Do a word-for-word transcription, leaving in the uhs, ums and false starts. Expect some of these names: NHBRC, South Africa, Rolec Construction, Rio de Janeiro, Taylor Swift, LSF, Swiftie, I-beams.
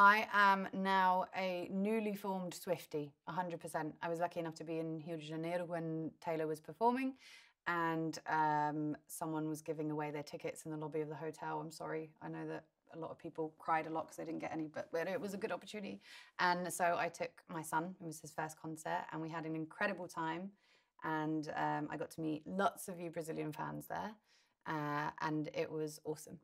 I am now a newly formed Swiftie, one hundred percent. I was lucky enough to be in Rio de Janeiro when Taylor was performing, and um, someone was giving away their tickets in the lobby of the hotel. I'm sorry, I know that a lot of people cried a lot because they didn't get any, but it was a good opportunity. And so I took my son, it was his first concert, and we had an incredible time. And um, I got to meet lots of you Brazilian fans there, uh, and it was awesome.